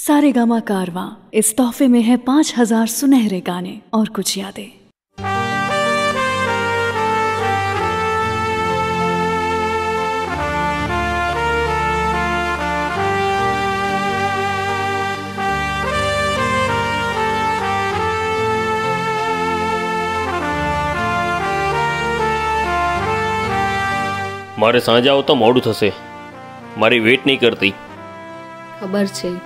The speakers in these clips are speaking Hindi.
सारेगामा कारवा इस तोहफे में है 5000 सुनहरे गाने और कुछ यादें। मारे सांजाओ तो मोड़ू थसे, मारी वेट नहीं करती। खबर छे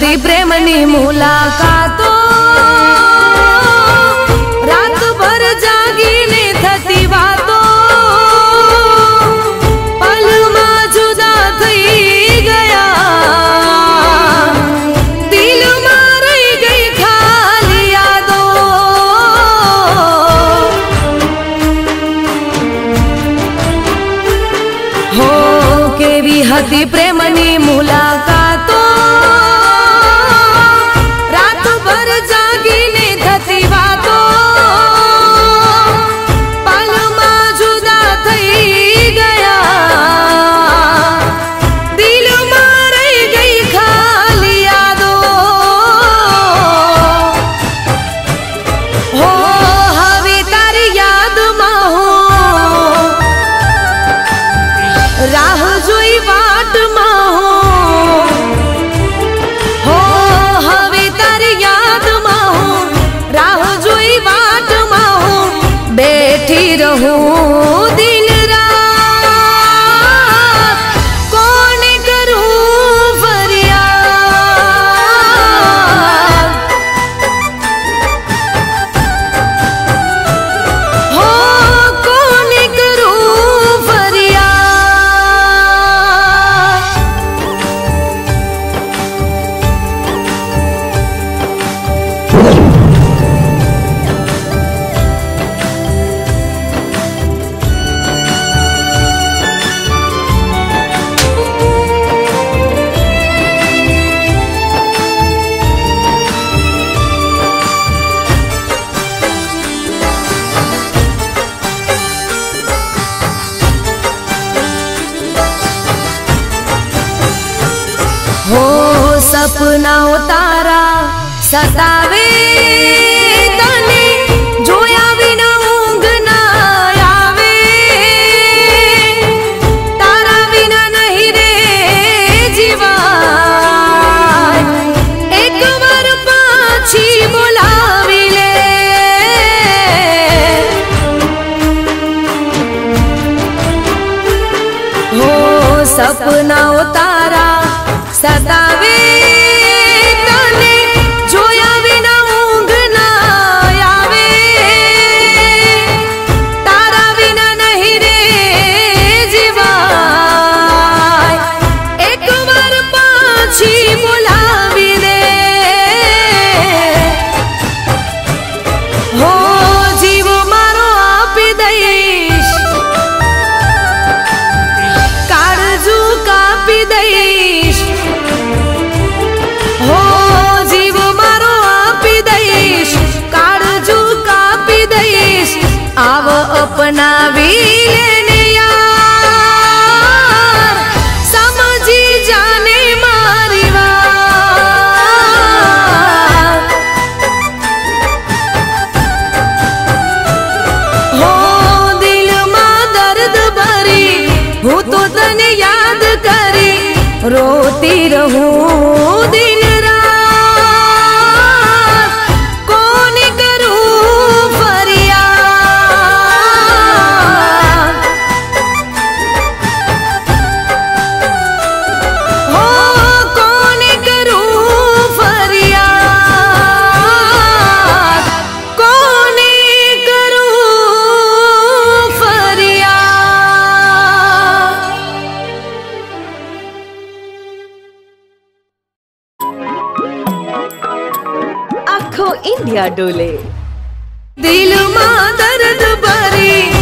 ती प्रेमनी मुलाकातो रात भर जागीने थती वातो पलमा जुदा थई गया दिलमा रही गई खाली यादो हो केवी हती प्रेमनी मुलाकातो जागीने थती वातो सपना उतारा सतावे तने जोया बिना ऊँग ना आवे, तारा बिना नहीं रे जीवा। एक बार पाछी बोलावी ले, हो सपना उतारा सतावे तने जोया बिना ऊँग ना आवे, तारा बिना नहीं रे जीवा। एक बार पाछी बोलावी ले, हो जीव मारो आपी दईश, काळजू कापी दईश। आव अपना भी लेने यार, समझी जाने मारी बात। हो दिल मां दर्द भरी, हूँ तो तने याद करी रोती रहूं दिन रात। इंडिया डोले, दिल मां दर्द भरी।